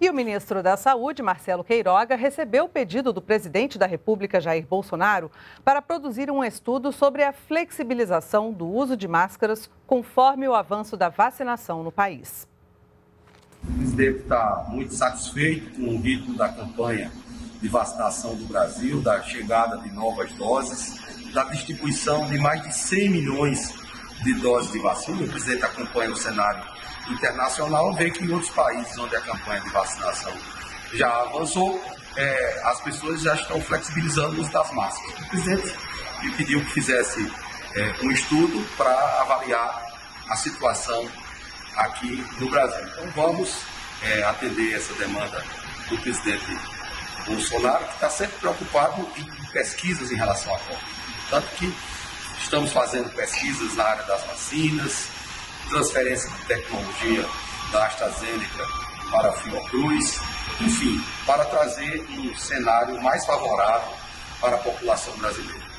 E o ministro da Saúde, Marcelo Queiroga, recebeu o pedido do presidente da República, Jair Bolsonaro, para produzir um estudo sobre a flexibilização do uso de máscaras conforme o avanço da vacinação no país. O presidente está muito satisfeito com o ritmo da campanha de vacinação do Brasil, da chegada de novas doses, da distribuição de mais de 100 milhões de doses de vacina. O presidente acompanha o cenário internacional, vê que em outros países onde a campanha de vacinação já avançou, as pessoas já estão flexibilizando o uso das máscaras. O presidente me pediu que fizesse um estudo para avaliar a situação aqui no Brasil. Então vamos atender essa demanda do presidente Bolsonaro, que está sempre preocupado em pesquisas em relação à Covid. Tanto que estamos fazendo pesquisas na área das vacinas, transferência de tecnologia da AstraZeneca para a Fiocruz, enfim, para trazer um cenário mais favorável para a população brasileira.